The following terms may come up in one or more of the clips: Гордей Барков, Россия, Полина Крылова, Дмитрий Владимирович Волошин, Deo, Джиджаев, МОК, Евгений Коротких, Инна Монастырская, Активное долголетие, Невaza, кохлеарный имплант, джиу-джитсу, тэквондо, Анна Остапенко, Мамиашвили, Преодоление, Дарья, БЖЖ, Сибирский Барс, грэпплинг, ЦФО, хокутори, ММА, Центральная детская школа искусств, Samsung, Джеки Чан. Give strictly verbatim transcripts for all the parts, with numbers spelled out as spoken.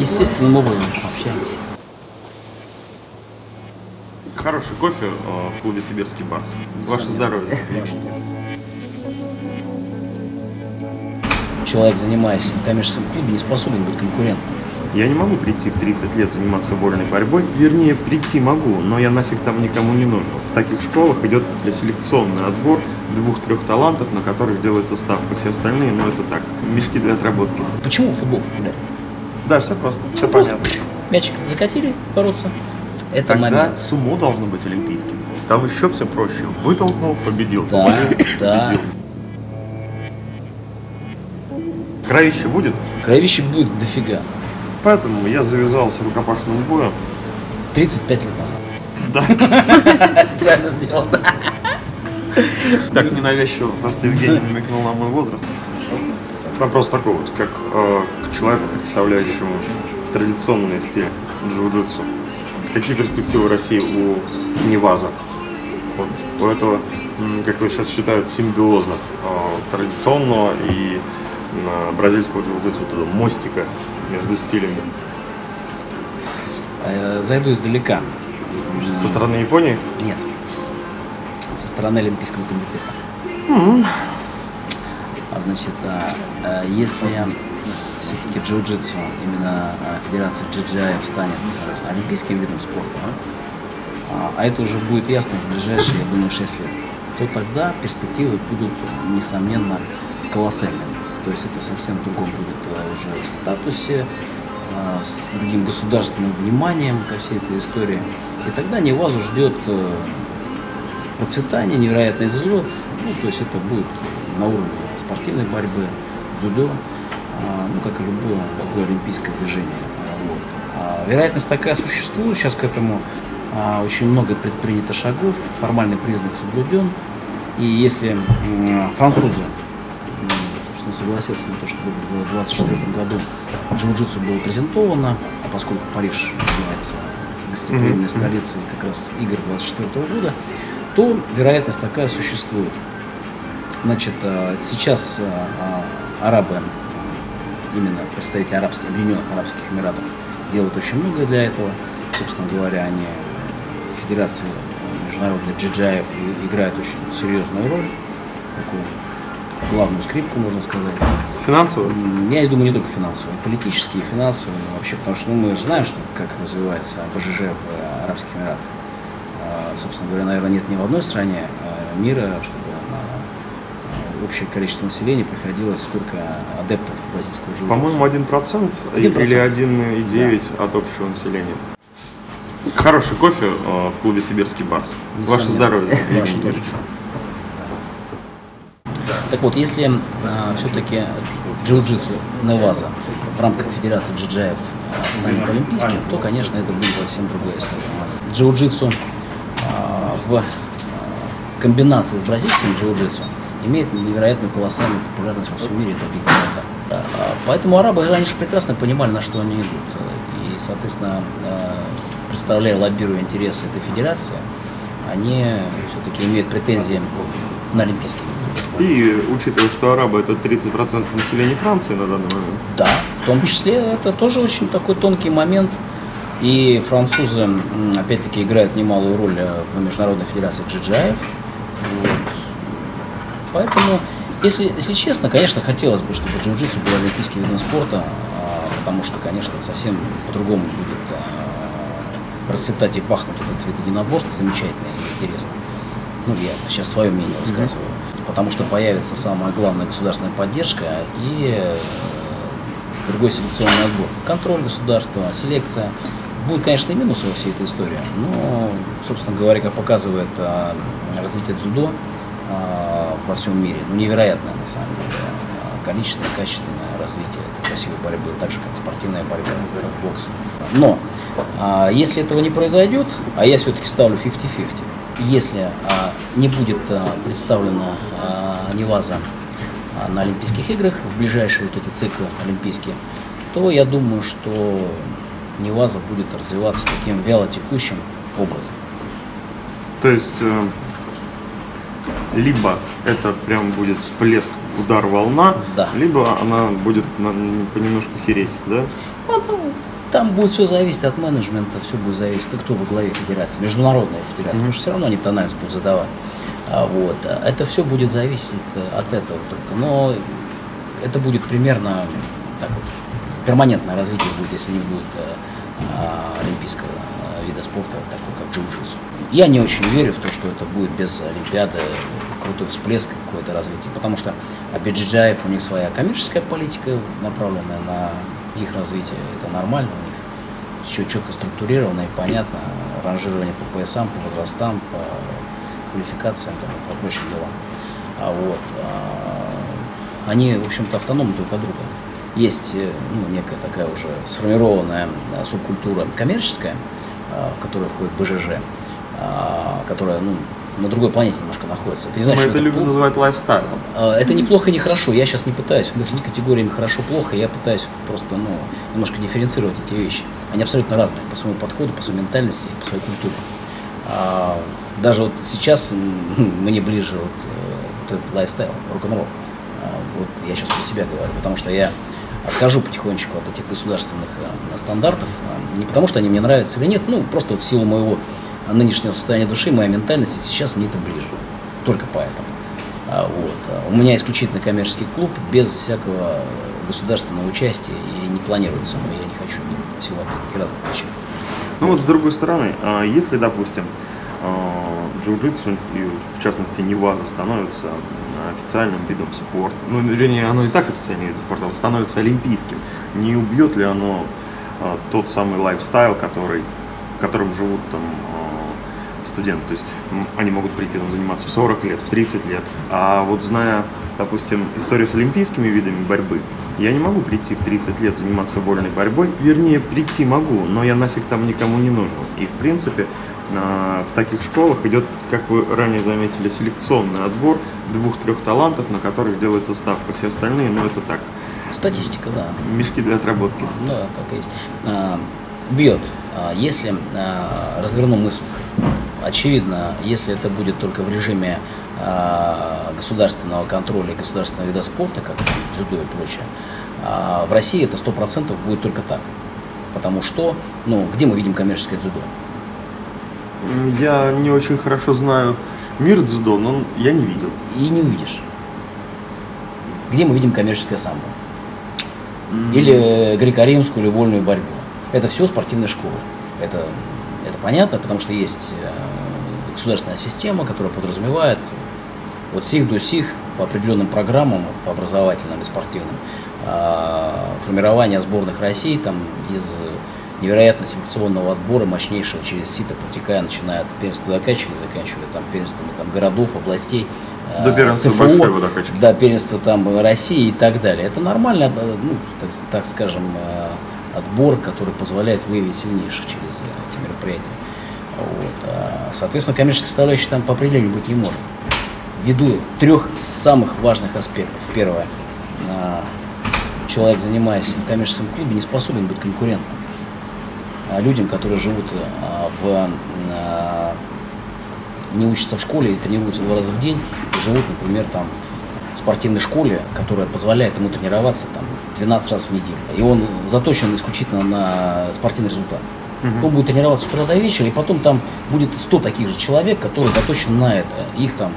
естественным образом общаемся. Хороший кофе в клубе «Сибирский Барс». Ваше здоровье. Человек, занимаясь в коммерческом клубе, не способен быть конкурентом. Я не могу прийти в тридцать лет заниматься вольной борьбой. Вернее, прийти могу, но я нафиг там никому не нужен. В таких школах идет селекционный отбор двух-трех талантов, на которых делается ставка. Все остальные, ну это так, мешки для отработки. Почему футбол популярен? Да, все просто, все просто. Понятно. Мячик закатили, бороться. Это тогда момент. Сумо должно быть олимпийским. Там еще все проще. Вытолкнул, победил. Да, победил, да. Победил. Кровище будет? Кровище будет дофига. Поэтому я завязал с рукопашным боем тридцать пять лет назад. Да. Правильно сделал. Так ненавязчиво просто Евгений намекнул на мой возраст. Вопрос такой вот, как к человеку, представляющему традиционный стиль джиу-джитсу. Какие перспективы России у Невaza? Вот у этого, как вы сейчас считают, симбиозно традиционного и бразильского джиу-джитсу, вот этого мостика между стилями. Зайду издалека. Со стороны Японии? Нет. Со стороны Олимпийского комитета. Mm-hmm. А значит, если все-таки джиу-джитсу, именно Федерация Джиджаев станет олимпийским видом спорта, а это уже будет ясно в ближайшие, я думаю, шесть лет, то тогда перспективы будут, несомненно, колоссальными. То есть это совсем другом будет уже статусе, с другим государственным вниманием ко всей этой истории. И тогда Невazу ждет процветание, невероятный взлет. Ну, то есть это будет на уровне спортивной борьбы, дзюдо, ну, как и любое, любое олимпийское движение. Вот. Вероятность такая существует, сейчас к этому очень много предпринято шагов, формальный признак соблюден. И если французы согласился на то, чтобы в двадцать четвёртом году джиу-джитсу было презентовано, а поскольку Париж является гостеприимной столицей как раз игр двадцать четвёртого года, то вероятность такая существует. Значит, сейчас арабы, именно представители арабских, Объединенных Арабских Эмиратов, делают очень много для этого. Собственно говоря, они в Федерации международных джиджаев играют очень серьезную роль, такую главную скрипку, можно сказать. Финансовую? Я думаю, не только финансовую, политические, финансовые вообще, потому что ну, мы же знаем, что, как называется БЖЖ в Арабских Эмиратах. Собственно говоря, наверное, нет ни в одной стране мира, чтобы на общее количество населения приходилось столько адептов бразильского джиу-джитсу. По-моему, один процент, один процент или один и девять да. От общего населения. Хороший кофе в клубе «Сибирский Барс». Ваше здоровье. Ваше тоже. Так вот, если э, все-таки джиу-джитсу Невaza в рамках Федерации джиджаев э, станет олимпийским, то, конечно, это будет совсем другая история. Джиу-джитсу э, в комбинации с бразильским джиу-джитсу имеет невероятную колоссальную популярность во всем мире. Это объективно. Поэтому арабы раньше прекрасно понимали, на что они идут. И, соответственно, э, представляя, лоббируя интересы этой федерации, они все-таки имеют претензии на олимпийский. И учитывая, что арабы это тридцать процентов населения Франции на данный момент. Да, в том числе это тоже очень такой тонкий момент. И французы, опять-таки, играют немалую роль в Международной Федерации джиджаев. Вот. Поэтому, если, если честно, конечно, хотелось бы, чтобы джиу-джитсу был олимпийским видом спорта, потому что, конечно, совсем по-другому будет расцветать и пахнуть этот вид единоборства, замечательно и интересно. Ну, я сейчас свое мнение высказываю. Потому что появится самая главная государственная поддержка и другой селекционный отбор. Контроль государства, селекция. Будут, конечно, и минусы во всей этой истории, но, собственно говоря, как показывает развитие дзюдо во всем мире, ну, невероятное, на самом деле, количественное, качественное развитие этой красивой борьбы, так же, как спортивная борьба, как бокс. Но, если этого не произойдет, а я все-таки ставлю пятьдесят на пятьдесят, если а, не будет а, представлена а, Невaza а, на Олимпийских играх, в ближайшие вот эти циклы олимпийские, то я думаю, что Невaza будет развиваться таким вялотекущим образом. То есть, э, либо это прям будет всплеск, удар, волна, да. Либо она будет на, понемножку хереть, да? Вот, Ну, там будет все зависеть от менеджмента, все будет зависеть от кто во главе федерации, международной федерации, mm-hmm. потому что все равно они тональность будут задавать. Вот. Это все будет зависеть от этого только. Но это будет примерно так вот, перманентное развитие будет, если не будет а, олимпийского вида спорта, такой как джиу-джитсу. Я не очень верю в то, что это будет без Олимпиады крутой всплеск, какое-то развитие, потому что Джиджаев, у них своя коммерческая политика, направленная на их развитие, это нормально, у них все четко структурировано и понятно, ранжирование по поясам, по возрастам, по квалификациям, там, по прочим делам. А вот, а, они, в общем-то, автономны друг от друга. Есть ну, некая такая уже сформированная субкультура коммерческая, в которую входит БЖЖ, которая ну, на другой планете немножко находится. Это не значит, мы это, это любим называть лайфстайлом. Это не плохо и не хорошо. Я сейчас не пытаюсь мыслить категориями хорошо-плохо. Я пытаюсь просто ну, немножко дифференцировать эти вещи. Они абсолютно разные по своему подходу, по своей ментальности, по своей культуре. Даже вот сейчас мне ближе вот, вот этот лайфстайл, рок-н-ролл. Вот я сейчас про себя говорю, потому что я отхожу потихонечку от этих государственных стандартов. Не потому что они мне нравятся или нет, ну просто в силу моего нынешнего состояния души, моей ментальности, сейчас мне это ближе. Только поэтому. Вот. У меня исключительно коммерческий клуб, без всякого государственного участия, и не планируется, но я не хочу в силу опять-таки разных причин. Ну вот с другой стороны, если, допустим, джиу-джитсу, и в частности Невaza, становится официальным видом спорта, ну вернее оно и так официальный вид спорта, оно становится олимпийским, не убьет ли оно тот самый лайфстайл, который, которым живут там студенты? То есть они могут прийти там заниматься в сорок лет, в тридцать лет, а вот зная, допустим, историю с олимпийскими видами борьбы, я не могу прийти в тридцать лет заниматься вольной борьбой, вернее, прийти могу, но я нафиг там никому не нужен. И, в принципе, в таких школах идет, как вы ранее заметили, селекционный отбор двух-трех талантов, на которых делается ставка. Все остальные, ну, это так. Статистика, да. Мешки для отработки. Да, так и есть. Бьет. Если разверну мысль, очевидно, если это будет только в режиме государственного контроля и государственного вида спорта, как дзюдо и прочее, в России это сто процентов будет только так. Потому что, ну, где мы видим коммерческое дзюдо? Я не очень хорошо знаю мир дзюдо, но я не видел. И не увидишь. Где мы видим коммерческое самбо? Mm-hmm. Или греко-римскую или вольную борьбу? Это все спортивные школы. Это, это понятно, потому что есть государственная система, которая подразумевает от сих до сих по определенным программам, по образовательным и спортивным, формирование сборных России там, из невероятно селекционного отбора, мощнейшего через сито, протекая, начиная от первенства закачки, заканчивая там первенствами там, городов, областей, до первенства ЦФО, большой водокачки, до первенства там, России и так далее. Это нормальный, ну, так, так скажем, отбор, который позволяет выявить сильнейших через эти мероприятия. Вот. Соответственно, коммерческая составляющая там по определению быть не может. Ввиду трех самых важных аспектов. Первое. Человек, занимаясь в коммерческом клубе, не способен быть конкурентным людям, которые живут в... не учатся в школе и тренируются два раза в день, и живут, например, там, в спортивной школе, которая позволяет ему тренироваться там, двенадцать раз в неделю. И он заточен исключительно на спортивный результат. Угу. Он будет тренироваться с утра до вечера, и потом там будет сто таких же человек, которые заточены на это. Их там,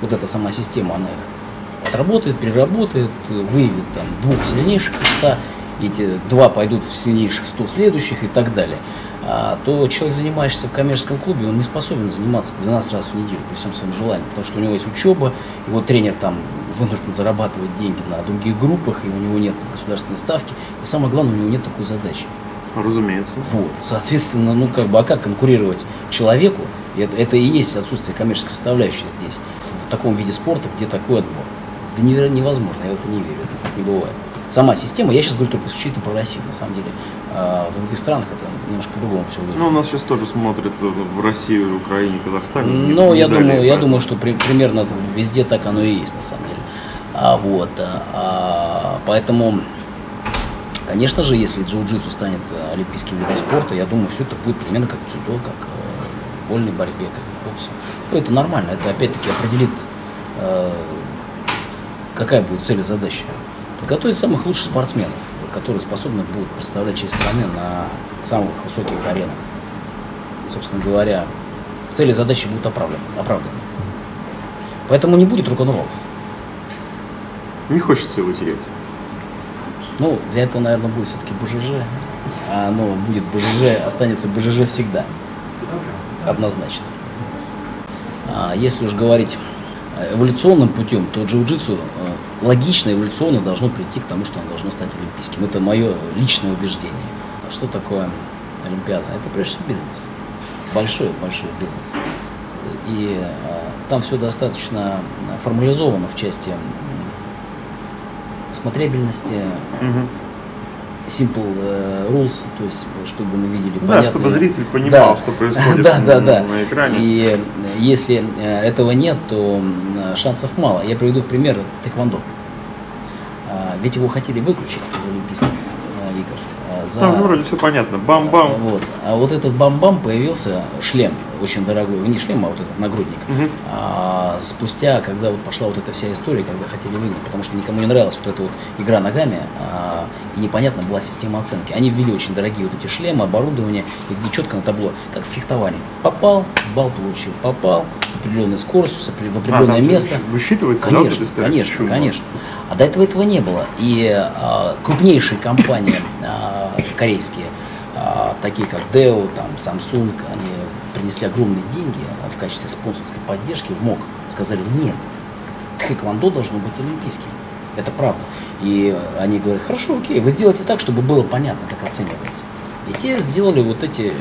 вот эта сама система, она их отработает, переработает, выявит там, двух сильнейших из ста, эти два пойдут в сильнейших сто следующих и так далее. А то человек, занимающийся в коммерческом клубе, он не способен заниматься двенадцать раз в неделю при всем своем желании, потому что у него есть учеба, его тренер там вынужден зарабатывать деньги на других группах, и у него нет государственной ставки, и самое главное, у него нет такой задачи. Разумеется. Вот. Соответственно, ну как бы, а как конкурировать человеку? Это, это и есть отсутствие коммерческой составляющей здесь, в, в таком виде спорта, где такой отбор. Да невозможно, я в это не верю, это не бывает. Сама система, я сейчас говорю только исключительно про Россию, на самом деле, в других странах это немножко по-другому все выглядит. Ну, у нас сейчас тоже смотрят в Россию, Украине, Казахстане. Ну, я думаю, я думаю, что при, примерно везде так оно и есть, на самом деле. А, вот, а, поэтому, конечно же, если джиу-джитсу станет олимпийским видом спорта, я думаю, все это будет примерно как дзюдо, как в вольной борьбе, как в боксе. Ну, это нормально, это опять-таки определит, какая будет цель и задача. Готовить самых лучших спортсменов, которые способны будут представлять честь страны на самых высоких аренах. Собственно говоря, цели и задачи будут оправданы. Поэтому не будет рок-н-ролл. Не хочется его терять. Ну, для этого, наверное, будет все-таки БЖЖ. А оно будет БЖЖ, останется БЖЖ всегда. Однозначно. А если уж говорить эволюционным путем, то джиу-джитсу логично, эволюционно должно прийти к тому, что оно должно стать олимпийским. Это мое личное убеждение. А что такое Олимпиада? Это прежде всего бизнес. Большой-большой бизнес. И там все достаточно формализовано в части смотребельности, угу. Simple rules, то есть, чтобы мы видели, да, понятные... чтобы зритель понимал, да, что происходит да, да, на, да. на экране. И если этого нет, то шансов мало. Я приведу в пример тэквондо. Ведь его хотели выключить из Олимпийских игр. За... Там вроде все понятно. Бам-бам. Вот. А вот этот бам-бам появился, шлем очень дорогой, не шлем, а вот этот нагрудник. Угу. А спустя, когда вот пошла вот эта вся история, когда хотели выиграть, потому что никому не нравилась вот эта вот игра ногами, а, и непонятно была система оценки. Они ввели очень дорогие вот эти шлемы, оборудование, и где четко на табло, как в фехтовании. Попал, балл получил, попал, с определенной скоростью, с опри... в определенное а, место. Высчитывается, конечно, да? Конечно, чума. Конечно. А до этого этого не было. И а, крупнейшие компании а, корейские, а, такие как Deo, там, Samsung, они принесли огромные деньги в качестве спонсорской поддержки в МОК. Сказали, нет, тэквондо должно быть олимпийским. Это правда. И они говорят, хорошо, окей, вы сделайте так, чтобы было понятно, как оценивается. И те сделали вот эти,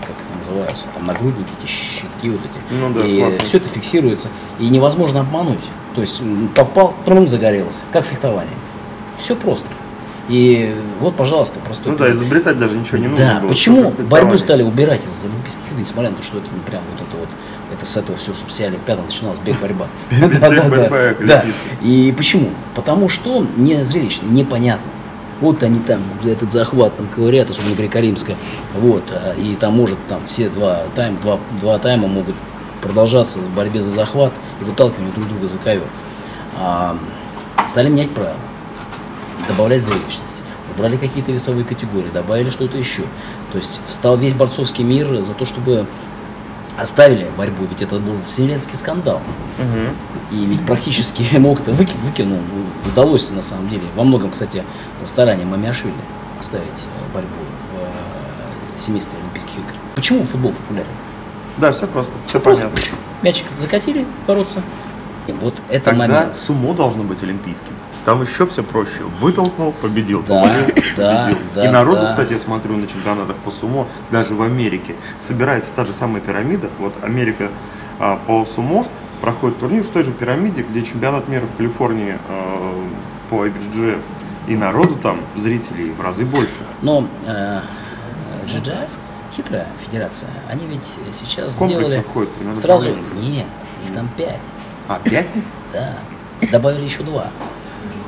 как это называются, там нагрудники, эти щитки вот эти. Ну, да, и классно. Все это фиксируется. И невозможно обмануть. То есть попал, трум загорелся, как фехтование. Все просто. И вот, пожалуйста, простой. Ну да, изобретать даже ничего не нужно. Да, было, почему борьбу стали убирать из Олимпийских игр, несмотря на то, что это ну, прям вот это вот, это с этого все, все олимпиада начиналась, бег-борьба. Да. И почему? Потому что не зрелищно, непонятно. Вот они там за этот захват там ковырят, особенно греко-римская. Вот, и там может там все два тайма, два, два тайма могут продолжаться в борьбе за захват и выталкивание друг друга за ковер. А, стали менять правила. Добавлять зрелищность, убрали какие-то весовые категории, добавили что-то еще. То есть встал весь борцовский мир за то, чтобы оставили борьбу, ведь это был вселенский скандал. Угу. И ведь практически МОК-то выкинул, удалось на самом деле, во многом, кстати, старанием Мамиашвили оставить борьбу в семействе Олимпийских игр. Почему футбол популярен? Да, все просто, все, все понятно. Просто. Мячик закатили бороться. Вот это тогда момент. Сумо должно быть олимпийским. Там еще все проще. Вытолкнул, победил. Да, победил, да, победил. Да, и народу, да. Кстати, я смотрю на чемпионатах по сумо, даже в Америке, собирается та же самая пирамида. Вот Америка а, по сумо проходит турнир в той же пирамиде, где чемпионат мира в Калифорнии а, по ай би джи джи эф. И народу там, зрителей, в разы больше. Но э, Джиджаев, хитрая федерация, они ведь сейчас комплекс сделали... Входит, сразу... Нет, их там пять. А, пять? Да. Добавили еще два.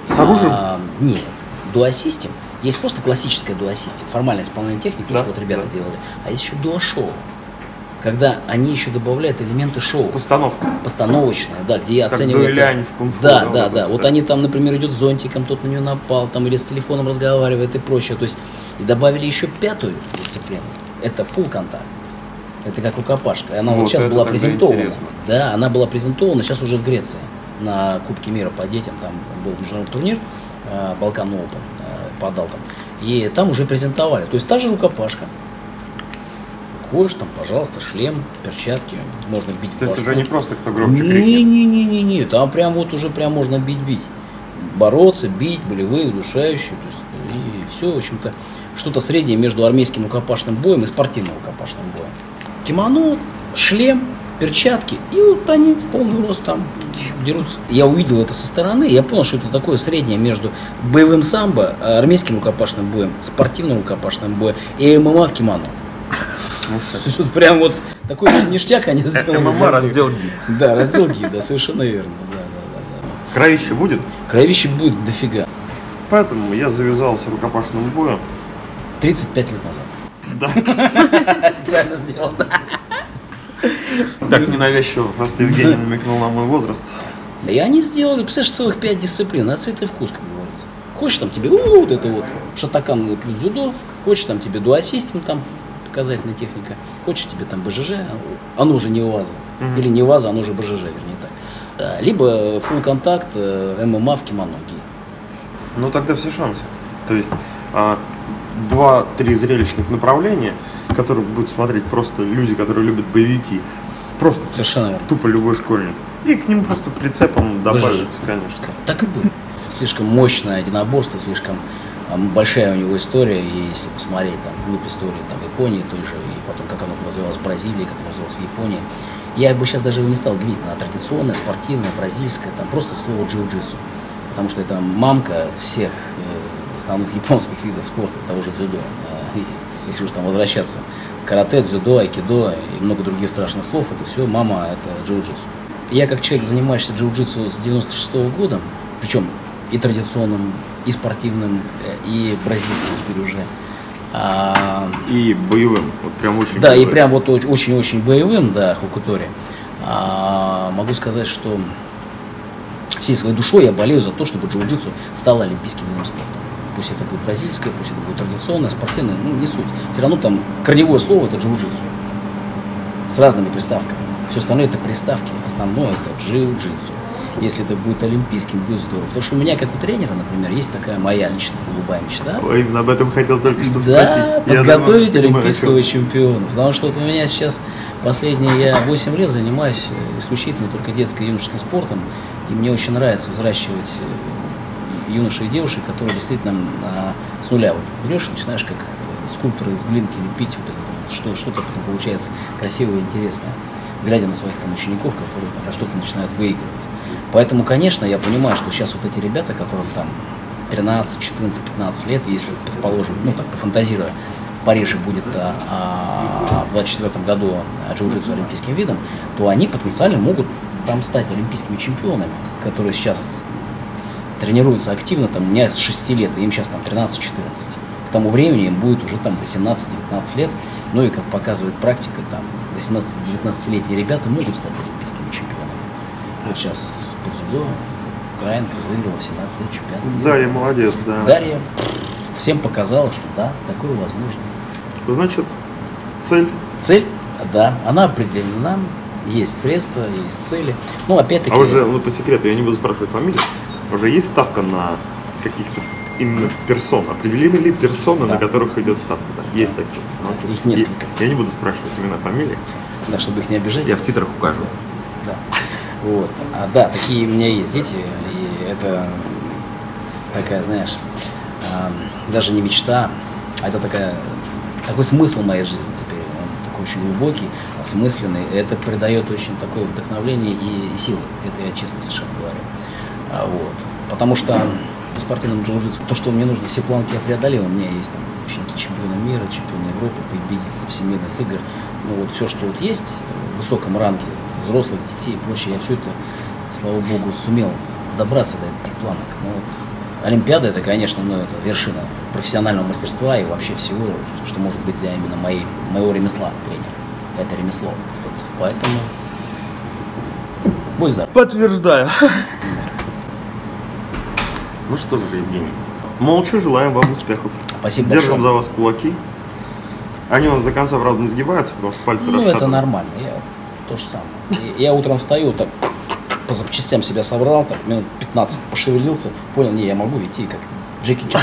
С оружием? А, нет. Дуа-систем. Есть просто классическая дуа-систем. Формальное исполнение техники, да? То, что вот ребята да. делали. А есть еще дуа-шоу. Когда они еще добавляют элементы шоу. Постановка. Постановочная, да, где как оценивается... дуэлянь в кунг-фу. Да, да, да. Вот они там, например, идет с зонтиком, тот на нее напал, там или с телефоном разговаривает и прочее. То есть и добавили еще пятую дисциплину. Это full контакт. Это как рукопашка. И она вот, вот сейчас была презентована. Интересно. Да, она была презентована сейчас уже в Греции. На Кубке мира по детям. Там был международный турнир, Балкан Open подал там. И там уже презентовали. То есть та же рукопашка. Кое-что там, пожалуйста, шлем, перчатки. Можно бить. То есть уже не просто кто громче крикнет. Не-не-не-не. Там прям вот уже прям можно бить-бить. Бороться, бить, болевые, удушающие. То есть, и все, в общем-то, что-то среднее между армейским рукопашным боем и спортивным рукопашным боем. Кимоно, шлем, перчатки, и вот они в полный рост там дерутся. Я увидел это со стороны, я понял, что это такое среднее между боевым самбо, армейским рукопашным боем, спортивным рукопашным боем и ММА в кимоно. Тут прям вот такой ништяк они сделали. ММА раздел ги. Да, раздел ги, да, совершенно верно. Кровище будет? Кровище будет дофига. Поэтому я завязал с рукопашным боем тридцать пять лет назад. Да. Правильно сделал, да. Так ненавязчиво просто Евгений намекнул на мой возраст. И они сделали, представляешь, целых пять дисциплин, на цвет и вкус, как говорится. Хочешь там тебе у, вот это вот шатакан плюс дзюдо, хочешь там тебе дуассистинг, там показательная техника, хочешь тебе там БЖЖ, оно же неваза, mm-hmm. или неваза, оно же БЖЖ, вернее так. Либо фулл контакт, ММА в кимоно. Ну тогда все шансы. То есть два-три зрелищных направления, которые будут смотреть просто люди, которые любят боевики. Просто совершенно тупо любой школьник. И к ним просто прицепом добавить, конечно. Так и будет. Слишком мощное единоборство, слишком там, большая у него история. И если посмотреть там вглубь истории там, Японии той же, и потом как оно развивалось в Бразилии, как оно развивалось в Японии. Я бы сейчас даже его не стал делить на традиционное, спортивное, бразильское, там просто слово джиу-джитсу. Потому что это мамка всех э, основных японских видов спорта, того же дзюдо. Э, если уж там возвращаться, карате, дзюдо, айкидо и много других страшных слов, это все мама, это джиу-джитсу. Я как человек, занимающийся джиу-джитсу с девяносто шестого года, причем и традиционным, и спортивным, и бразильским теперь уже. А... И боевым, вот прям очень Да, боевым. и прям вот очень-очень боевым, да, хокутори. А, могу сказать, что всей своей душой я болею за то, чтобы джиу-джитсу стало олимпийским видом спорта. Пусть это будет бразильское, пусть это будет традиционное, спортивное, ну не суть. Все равно там корневое слово – это джиу-джитсу. С разными приставками. Все остальное – это приставки. Основное – это джиу-джитсу. Если это будет олимпийским, будет здорово. Потому что у меня, как у тренера, например, есть такая моя личная голубая мечта. Ой, именно об этом хотел только что да, спросить. Подготовить думаю, олимпийского понимаю, чемпиона. Потому что вот у меня сейчас последние я восемь лет занимаюсь исключительно только детско-юношеским спортом. И мне очень нравится взращивать юношей и девушек, которые действительно с нуля. Вот берешь и начинаешь как скульпторы из глинки лепить вот что-то потом получается красивое и интересное, глядя на своих там учеников, которые потом что-то начинают выигрывать. Поэтому, конечно, я понимаю, что сейчас вот эти ребята, которым там тринадцать, четырнадцать, пятнадцать лет, если, предположим, ну так, пофантазируя, в Париже будет а, а, в двадцать четвёртом году джиу-джитсу олимпийским видом, то они потенциально могут там стать олимпийскими чемпионами, которые сейчас тренируются активно, там, у меня с шести лет, им сейчас там тринадцать-четырнадцать. К тому времени им будет уже там восемнадцать-девятнадцать лет, ну и, как показывает практика, там восемнадцати-девятнадцатилетние ребята могут стать олимпийскими чемпионами. Вот сейчас под дзюдо украинка выиграла в семнадцать лет чемпионат. Дарья молодец, да. Дарья всем показала, что да, такое возможно. Значит, цель? Цель, да, она определена. Есть средства, есть цели. Ну, опять-таки... А уже, ну, по секрету, я не буду спрашивать фамилию, уже есть ставка на каких-то именно персон? Определены ли персоны, да, на которых идет ставка? Да, да. Есть такие. Да. Ну, их несколько. Я, я не буду спрашивать имена, фамилии. Да, чтобы их не обижать. Я в титрах укажу. Да, да. Вот. А, да, такие у меня есть дети, и это такая, знаешь, даже не мечта, а это такая, такой смысл моей жизни. Очень глубокий, осмысленный, это придает очень такое вдохновление и силы, это я честно совершенно говорю. А вот. Потому что по спортивному джиу-джитсу, то, что мне нужно, все планки я преодолел, у меня есть там ученики чемпиона мира, чемпиона Европы, победители всемирных игр, ну вот все, что вот есть в высоком ранге, взрослых, детей и прочее, я все это, слава богу, сумел добраться до этих планок. Но вот Олимпиада, это, конечно, ну, это вершина профессионального мастерства и вообще всего, что может быть для именно моей, моего ремесла тренера. Это ремесло. Вот. Поэтому будь здоров. Подтверждаю. Ну что же, Евгений, молчу, желаем вам успехов. Спасибо Держим большое. за вас кулаки. Они у нас до конца, правда, не сгибаются, потому что пальцы расшатаны. Ну, это нормально. Я то же самое. Я утром встаю, так по запчастям себя собрал, так минут пятнадцать пошевелился, понял, не, я могу идти, как Джеки Чан.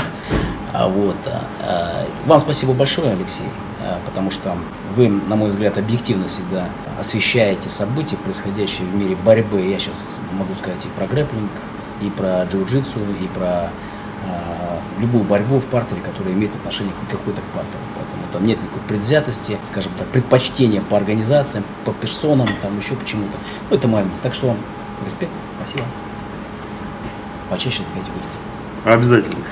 Вот. Вам спасибо большое, Алексей, потому что вы, на мой взгляд, объективно всегда освещаете события, происходящие в мире борьбы. Я сейчас могу сказать и про грэпплинг, и про джиу-джитсу, и про э, любую борьбу в партере, которая имеет отношение к какой-то партеру. Поэтому там нет никакой предвзятости, скажем так, предпочтения по организациям, по персонам, там еще почему-то. Ну, это мое. Так что вам респект, спасибо. Почаще заходите в гости. Обязательно.